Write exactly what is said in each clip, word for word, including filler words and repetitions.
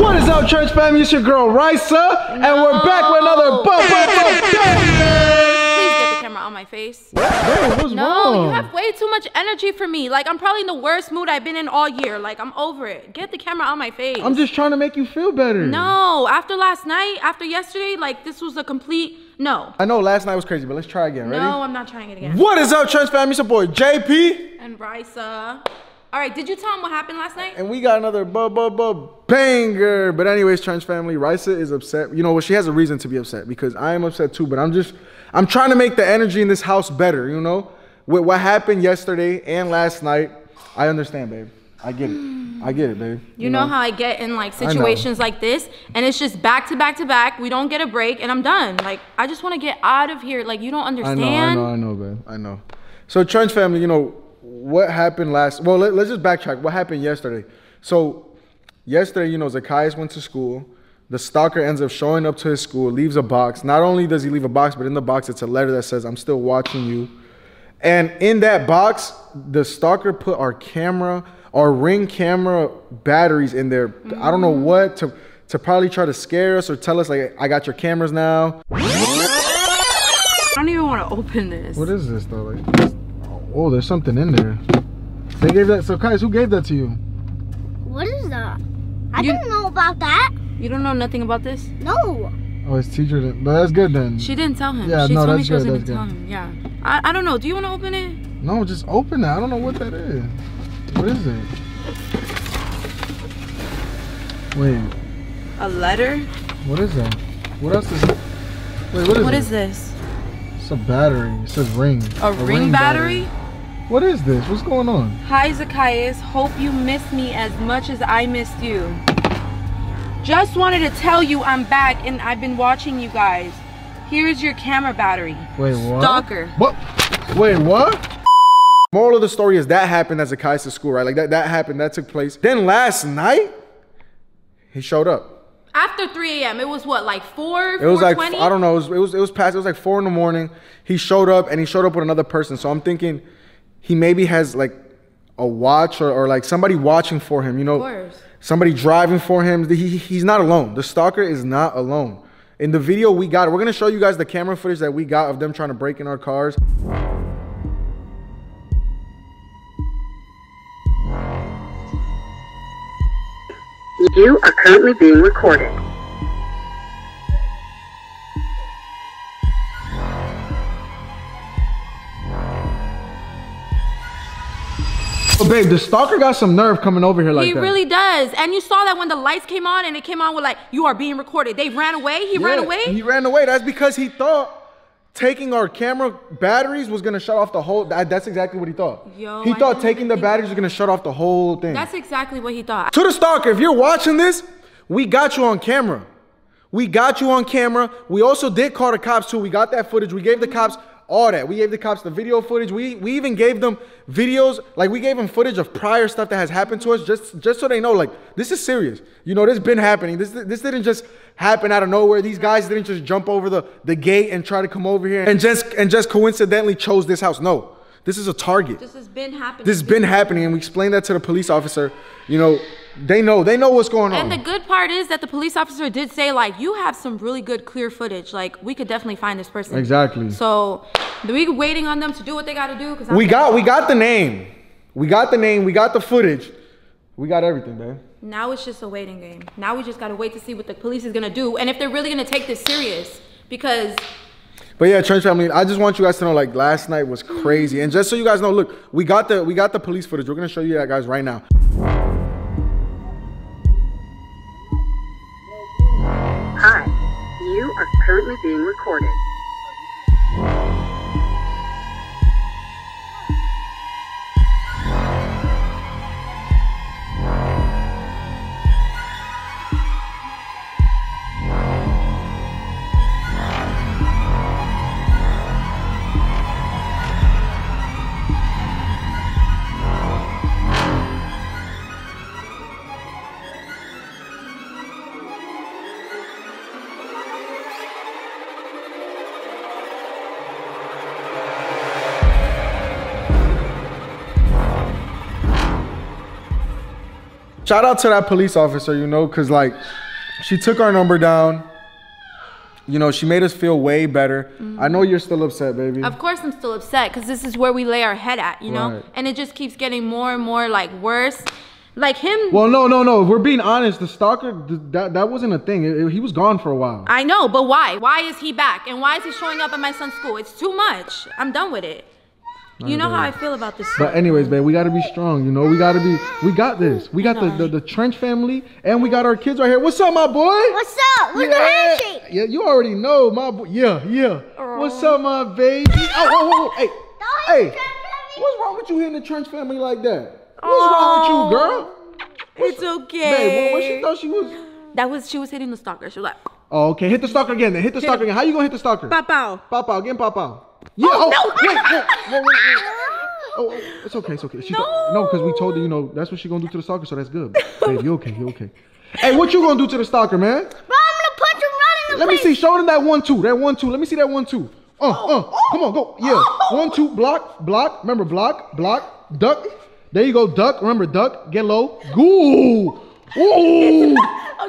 What is up, Trench Family? It's your girl Risa, no. and we're back with another bump bump bump. Please get the camera on my face. What? Hey, what's no, wrong? You have way too much energy for me. Like, I'm probably in the worst mood I've been in all year. Like, I'm over it. Get the camera on my face. I'm just trying to make you feel better. No, after last night, after yesterday, like, this was a complete no. I know last night was crazy, but let's try again. Ready? No, I'm not trying it again. What is up, Trench Family? It's your boy J P and Risa. All right, did you tell him what happened last night? And we got another bu bu bu banger. But anyways, Trench Family, Risa is upset. You know what? She has a reason to be upset because I am upset too. But I'm just, I'm trying to make the energy in this house better. You know, with what happened yesterday and last night, I understand, babe. I get it. I get it, babe. You, you know, know how I get in like situations like this, and it's just back to back to back. We don't get a break, and I'm done. Like, I just want to get out of here. Like, you don't understand. I know, I know, I know, babe. I know. So, Trench Family, you know. What happened last? Well, let, let's just backtrack. What happened yesterday? So, yesterday, you know, Zacchaeus went to school. The stalker ends up showing up to his school, leaves a box. Not only does he leave a box, but in the box, it's a letter that says, "I'm still watching you." And in that box, the stalker put our camera, our Ring camera batteries in there. Mm-hmm. I don't know what to to probably try to scare us or tell us like, "I got your cameras now." I don't even want to open this. What is this though? Like, oh, there's something in there. They gave that. So, Kais, who gave that to you? What is that? I you, didn't know about that. You don't know nothing about this? No. Oh, his teacher didn't. But that's good then. She didn't tell him. Yeah, she no, told that's me she good, wasn't going to tell him. Yeah. I, I don't know. Do you want to open it? No, just open it. I don't know what that is. What is it? Wait. A letter? What is that? What else is it? Wait, what is What it? is this? It's a battery. It says Ring. A, a ring, ring battery? battery? What is this? What's going on? Hi, Zacchaeus. Hope you miss me as much as I missed you. Just wanted to tell you I'm back and I've been watching you guys. Here's your camera battery. Wait, what? Stalker. What? Wait, what? Moral of the story is that happened at Zacchaeus' school, right? Like that, that happened. That took place. Then last night, he showed up. After three A M It was what, like four? It was like, I don't know. It was, it was, it was past. It was like four in the morning. He showed up and he showed up with another person. So I'm thinking he maybe has like a watch or, or like somebody watching for him, you know, of course. Somebody driving for him. He, he's not alone. The stalker is not alone. In the video we got, we're going to show you guys the camera footage that we got of them trying to break in our cars. You are currently being recorded. Oh, babe, the stalker got some nerve coming over here like he that. He really does. And you saw that when the lights came on and it came on with like, "You are being recorded." They ran away. He yeah, ran away. He ran away. That's because he thought taking our camera batteries was gonna shut off the whole. That, that's exactly what he thought. Yo, he I thought taking the batteries was gonna shut off the whole thing. That's exactly what he thought. To the stalker, if you're watching this, we got you on camera. We got you on camera. We also did call the cops too. We got that footage. We gave the cops all that. We gave the cops the video footage. We we even gave them videos. Like we gave them footage of prior stuff that has happened to us, just just so they know like this is serious. You know, this has been happening. This this didn't just happen out of nowhere. These guys didn't just jump over the the gate and try to come over here and just and just coincidentally chose this house. No, this is a target. This has been happening. This has been happening, and we explained that to the police officer. You know. They know. They know what's going on. And the good part is that the police officer did say, like, you have some really good clear footage. Like, we could definitely find this person. Exactly. So, we waiting on them to do what they got to do. Cause we got, we got the name. We got the name. We got the footage. We got everything, man. Now it's just a waiting game. Now we just got to wait to see what the police is going to do. And if they're really going to take this serious. Because... But yeah, Trench Family, I just want you guys to know, like, last night was crazy. And just so you guys know, look, we got the, we got the police footage. We're going to show you that, guys, right now. Hi, you are currently being recorded. shout out to that police officer, you know, because like she took our number down. You know, she made us feel way better. Mm-hmm. I know you're still upset, baby. Of course I'm still upset, because this is where we lay our head at, you know? Right. And it just keeps getting more and more, like, worse. Like, him... Well, no, no, no. If we're being honest, the stalker, that, that wasn't a thing. It, it, he was gone for a while. I know, but why? Why is he back? And why is he showing up at my son's school? It's too much. I'm done with it. You know how I feel about this. But anyways, babe, we gotta be strong, you know? We gotta be, we got this. We got the, the the Trench family, and we got our kids right here. What's up, my boy? What's up? What's yeah. the handshake? Yeah, you already know, my boy. Yeah, yeah. Aww. What's up, my baby? Oh, whoa, whoa, whoa. Hey, hey, what's wrong with you hitting the Trench family like that? What's Aww. wrong with you, girl? What's, it's okay. Babe, what, what she thought she was? That was, she was hitting the stalker. She was like. Oh, okay, hit the stalker again then. Hit the hit stalker again. How you gonna hit the stalker? Pop out. Pop out, again, pop out. Yeah, oh, oh no. wait, wait, wait, wait, wait. Oh, oh, it's okay, it's okay. She no, no, because we told her, you know, that's what she's gonna do to the stalker, so that's good. Babe, you okay, you okay. Hey, what you gonna do to the stalker, man? Bro, I'm gonna punch him right in the Let place. me see, show them that one, two, that one, two. Let me see that one, two. Uh, oh, uh, oh, come on, go. Yeah, oh. one, two, block, block. Remember, block, block, duck. There you go, duck. Remember, duck, get low. Goo. Ooh. Okay.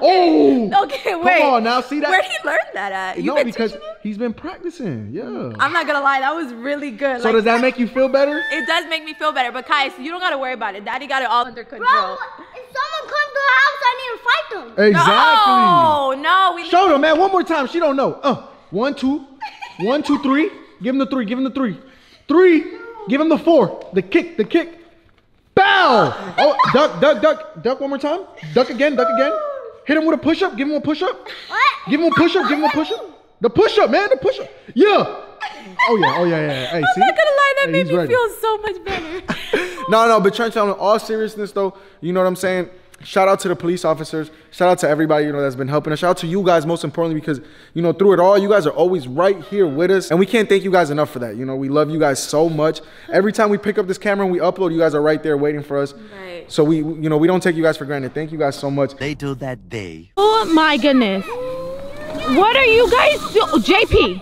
Oh, okay, wait. Come on now, see that? Where'd he learn that at? You no, been because him? he's been practicing. Yeah. I'm not gonna lie, that was really good. So like, does that make you feel better? It does make me feel better, but Kais, you don't gotta worry about it. Daddy got it all under control. Bro, if someone comes to the house, I need to fight them. Exactly. Oh no, no, we. Show them, man, one more time. She don't know. Uh, one, two, one, two, three. Give him the three. Give him the three. Three. Give him the four. The kick. The kick. Bow. Oh, duck, duck, duck, duck. One more time. Duck again. Duck again. Hit him with a push-up. Give him a push-up. What? Give him a push-up. Give him a push-up. The push-up, man. The push-up. Yeah. Oh, yeah. Oh, yeah, yeah. Hey, I'm see? not going to lie. That hey, made me ready. feel so much better. no, no. But Trench, in all seriousness, though, you know what I'm saying? Shout out to the police officers. Shout out to everybody, you know, that's been helping us. Shout out to you guys, most importantly, because, you know, through it all, you guys are always right here with us. And we can't thank you guys enough for that. You know, we love you guys so much. Every time we pick up this camera and we upload, you guys are right there waiting for us. Right. So we, you know, we don't take you guys for granted. Thank you guys so much. They do that day. Oh, my goodness. What are you guys doing? J P.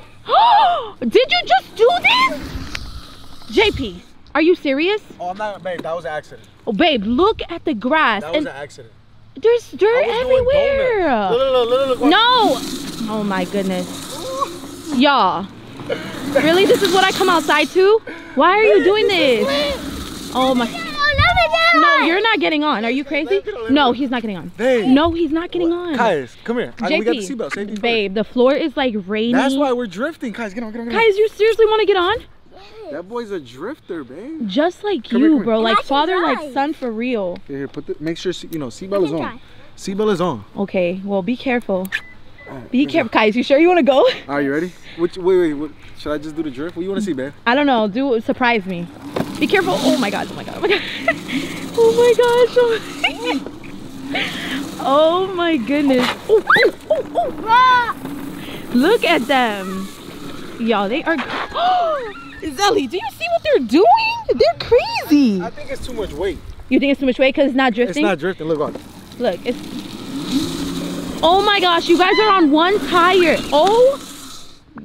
Did you just do this? J P. Are you serious? Oh, I'm not, babe. That was an accident. Oh, babe, look at the grass. That was and an accident. There's dirt everywhere. Look, look, look, look. No. Oh my goodness, y'all. Really, this is what I come outside to? Why are you doing this? Oh my. No, you're not getting on. Are you crazy? No, he's not getting on. No, he's not getting on. Kais, come here. J P, we got the seatbelt. Safety first. Babe, the floor is like rainy. That's why we're drifting. Kais, get on, get on, get on. Kais, you seriously want to get on? That boy's a drifter, babe. Just like come you, here, bro. Like father, drive. like son, for real. Here, here, put the, make sure you know seatbelt is on. Seatbelt is on. Okay, well, be careful. Right, be careful, Kais. You sure you want to go? Are you ready? Which, wait, wait. What, should I just do the drift? What do you want to see, babe? I don't know. Do surprise me. Be careful. Oh my god. Oh my god. Oh my god. Oh my gosh. Oh my goodness. Oh, oh, oh, oh. Ah. Look at them, y'all. They are. Zelly, do you see what they're doing? They're crazy. I, I think it's too much weight. You think it's too much weight because it's not drifting? It's not drifting. Look on. Look, it's. Oh my gosh, you guys are on one tire. Oh,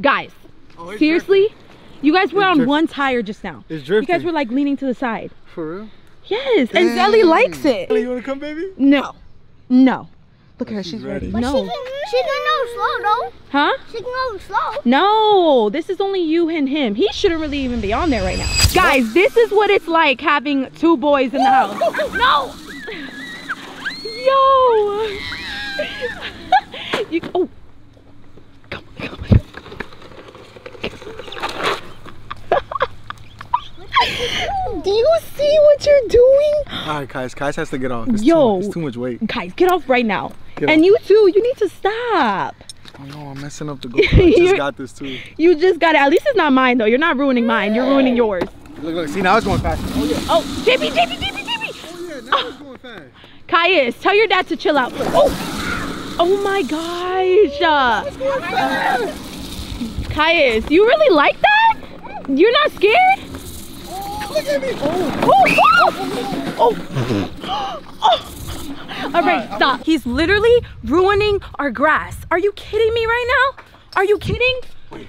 guys, oh, seriously, drifting. you guys were it's on drifting. one tire just now. It's drifting. You guys were like leaning to the side. For real? Yes, Dang. and Zelly likes it. Zelly, you want to come, baby? No, no. Look at her, she's, she's ready. ready. No. She can, she can go slow though. Huh? She can go slow. No, this is only you and him. He shouldn't really even be on there right now. Guys, this is what it's like having two boys in the house. No! Yo! you, oh. Come on, come on, come on. Do you see what you're doing? All right, Kais. Kais has to get off. It's Yo. Too, it's too much weight. Kais, get off right now. Get and off. you too, you need to stop. Oh no, I'm messing up the goal. I just got this too. You just got it. At least it's not mine though. You're not ruining mine. You're ruining yours. Look, look. See, now it's going fast. Oh, yeah. Oh, J P, J P, J P, J P. Oh, yeah, now oh. it's going fast. Caius, tell your dad to chill out first. Oh, oh my gosh. Uh, What's going fast? Caius, you really like that? You're not scared? Oh, look at me. Oh, oh, oh. oh. oh. oh. All right, stop. He's literally ruining our grass. Are you kidding me right now? Are you kidding? Wait.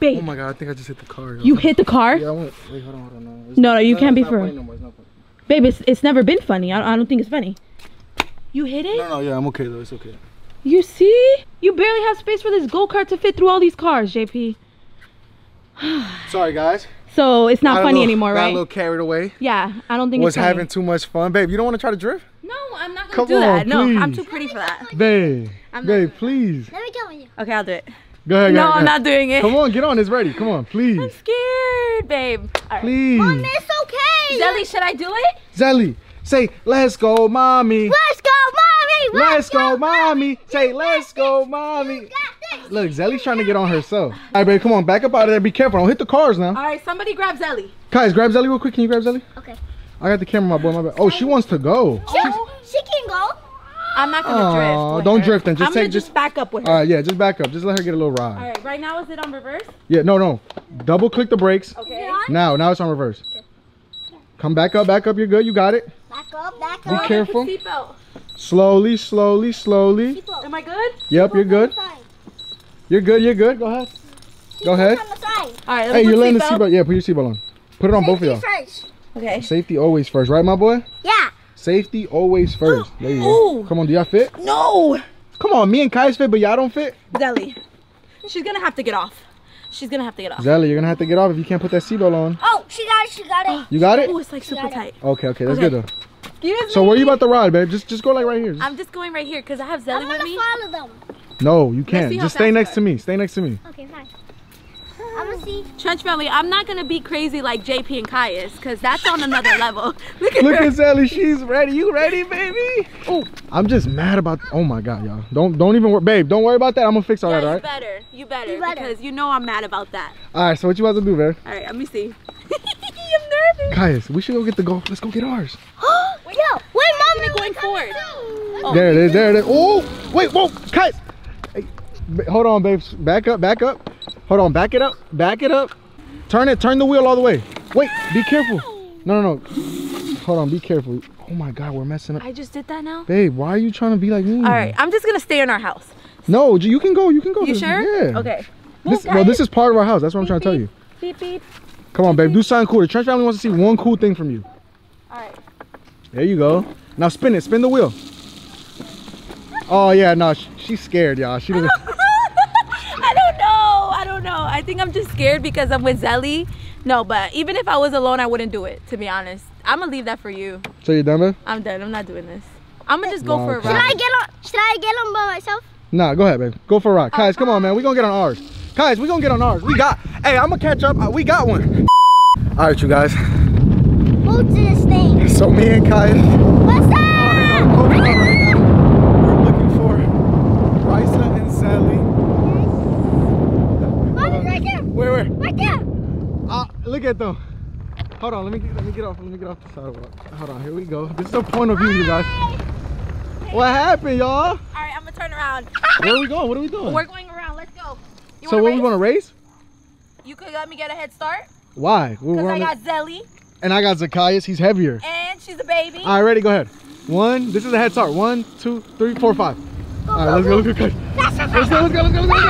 Babe. Oh my god, I think I just hit the car. You hit the car? Yeah, I went. Wait, hold on, hold on. No, no, no, you can't be for real. Babe, it's, it's never been funny. I, I don't think it's funny. You hit it? No, no, yeah, I'm okay though, it's okay. You see? You barely have space for this go-kart to fit through all these cars, J P. Sorry, guys. So it's not funny anymore, right? Got a little carried away. Yeah, I don't think it's funny. Was having too much fun. Babe, you don't want to try to drift? No, I'm not going to do that. No, I'm too pretty for that. Babe, babe, please. Let me go with you. Okay, I'll do it. Go ahead, no, I'm not doing it. Come on, get on. It's ready. Come on, please. I'm scared, babe. All right. Please. Mom, it's okay. Zelly, should I do it? Zelly, say, let's go, mommy. Let's go, mommy. Let's, let's go, go, mommy. Say, let's go, mommy. Look, Zelly's trying to get on herself. All right, babe, come on. Back up out of there. Be careful. Don't hit the cars now. All right, somebody grab Zelly. Kais, grab Zelly real quick. Can you grab Zelly? Okay. I got the camera, my boy. My bad. Oh, she wants to go. Oh. She can go. I'm not going to drift. Oh, don't her. drift then. Just I'm take, just, just back up with her. All right, yeah, just back up. Just let her get a little ride. All right, right now is it on reverse? Yeah, no, no. Double click the brakes. Okay. Now, now it's on reverse. Okay. Come back up, back up. You're good. You got it. Back up, back up. Be careful. Slowly, slowly, slowly. Am I good? Yep, you're good. You're good, you're good. Go ahead. Keep Go ahead. On the side. All right, hey, you're letting the seatbelt. Yeah, put your seatbelt on. Put it on Safety both of y'all. First. Okay. Safety always first, right, my boy? Yeah. Safety always first. There you go. Come on, do y'all fit? No. Come on, me and Kais fit, but y'all don't fit? Zelly, she's going to have to get off. She's going to have to get off. Zelly, you're going to have to get off if you can't put that seatbelt on. Oh, she got it. She got it. You got it? Oh, it's like super tight. Okay, okay. That's okay. good, though. Excuse me. So where are you about to ride, babe? Just, just go like right here. Just... I'm just going right here because I have Zelly with me. I want to follow them. No, you can't. Just stay next to me. Stay next to me. Okay, fine. I'm gonna see. Trench family, I'm not gonna be crazy like J P and Caius, cause that's on another level. Look at Look her. at Zelly. She's ready. You ready, baby? Oh, I'm just mad about. Oh my God, y'all. Don't don't even worry, babe. Don't worry about that. I'm gonna fix all yeah, that. All right. You better. You better. You better. Because you know I'm mad about that. All right. So what you about to do, babe? All right. Let me see. I'm nervous. Caius, we should go get the golf. Let's go get ours. Oh, wait, yo, wait, mom, going forward. Oh. There it is. There it is. Oh, wait, whoa, Caius. Hold on, babe. Back up, back up. Hold on, back it up, back it up. Turn it, turn the wheel all the way. Wait, be careful. No, no, no. Hold on, be careful. Oh my God, we're messing up. I just did that now? Babe, why are you trying to be like me? All right, I'm just going to stay in our house. No, you can go, you can go. You sure? Yeah. Okay. This, well, this is part of our house. That's what beep, I'm trying to tell you. Beep, beep. Come on, babe, beep. Do something cool. The Trench family wants to see one cool thing from you. All right. There you go. Now spin it, spin the wheel. Oh yeah, no, she, she's scared, y'all. She doesn't. I don't know. I don't know. I think I'm just scared because I'm with Zelly. No, but even if I was alone, I wouldn't do it, to be honest. I'm going to leave that for you. So you're done, man? I'm done. I'm not doing this. I'm going to just go no, for okay. a ride. Should I get on, should I get on by myself? Nah, go ahead, babe. Go for a ride. Uh, Kais, come on, man. We're going to get on ours. Kais, we're going to get on ours. We got... Hey, I'm going to catch up. We got one. All right, you guys. Move to this thing. So me and Kais... What's up? We're looking for Risa and Zelly. Wait, wait. Right there. Uh, look at them. Hold on, let me let me get off. Let me get off the sidewalk. Hold on, here we go. This is the point of view, Hi. you guys. Hey. What happened, y'all? All right, I'm gonna turn around. Where are we going? What are we doing? We're going around. Let's go. You so, what we gonna race? You could let me get a head start. Why? Because I got Zelly. And I got Zacchaeus. He's heavier. And she's a baby. All right, ready? Go ahead. One. This is a head start. One, two, three, four, five. Go, All right, go, let's, go. Go, let's go. Let's go. Let's go. Let's go. Let's go. Let's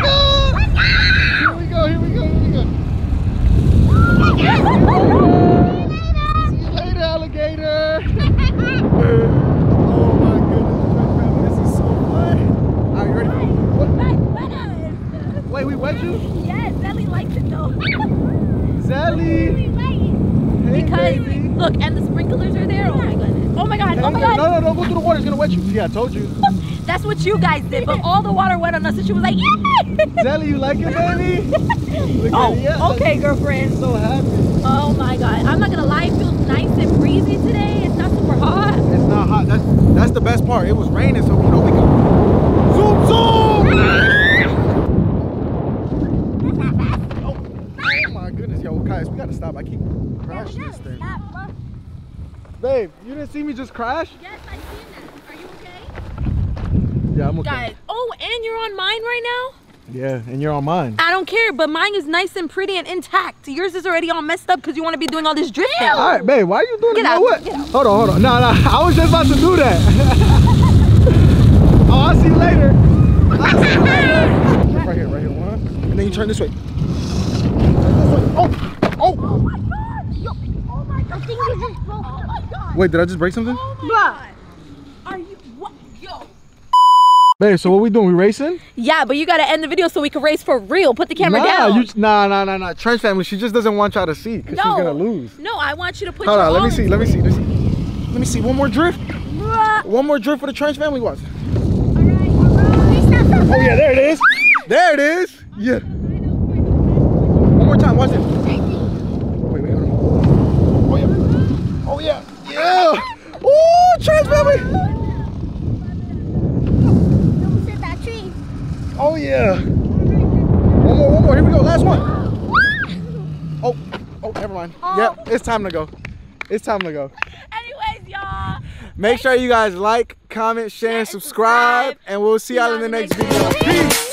go. Oh, here we go, here we go. Oh, see you later. See you later, alligator. Oh my goodness, this is so fun. Alright, you ready? What? Wait, we wet you? Yes, Zelly likes it though. Zelly! Hey, because baby. Look, and the sprinklers are there. Oh my goodness. Oh my god, oh my god. No, no, no, go through the water, it's gonna wet you. Yeah, I told you. That's what you guys did, but all the water went on us and she was like, yeah! Zelly, you like it, baby? Oh, yeah, okay, girlfriend. I'm so happy. Oh my God. I'm not gonna lie, it feels nice and breezy today. It's not super hot. It's not hot. That's that's the best part. It was raining, so you know we can zoom zoom! Oh, oh my goodness, yo, Kais, we gotta stop. I keep crashing this thing. Stop. Babe, you didn't see me just crash? Yes, I did. Yeah, I'm okay. Guys, oh, and you're on mine right now? Yeah, and you're on mine. I don't care, but mine is nice and pretty and intact. Yours is already all messed up because you want to be doing all this drifting. All right, babe, why are you doing that? What? Get out. Hold on, hold on. No, no, I was just about to do that. Oh, I'll see you later. I'll see you later. Right here, right here. One. And then you turn this way. Oh, oh. Oh, my God. Yo. Oh, my God. I think you just broke. Oh, my God. Wait, did I just break something? Oh, my God. Are you... Hey, so what we doing? We racing? Yeah, but you gotta end the video so we can race for real. Put the camera nah, down. You, nah, nah, nah, nah. Trench family, she just doesn't want y'all to see because no. she's gonna lose. No, I want you to put. Hold your on, let me see. Let me see. Let me see. Let me see. One more drift. What? One more drift for the Trench family was. All right, all right. Oh yeah, there it is. There it is. Yeah. One more time. Watch it. Wait, wait, hold on. Oh yeah. Oh yeah. Yeah. Oh, Trench family. Oh yeah. One more, one more. Here we go. Last one. Oh, oh, never mind. Oh. Yep, it's time to go. It's time to go. Anyways, y'all. Make sure you guys like, comment, share, and subscribe. And we'll see y'all in the next video. Peace.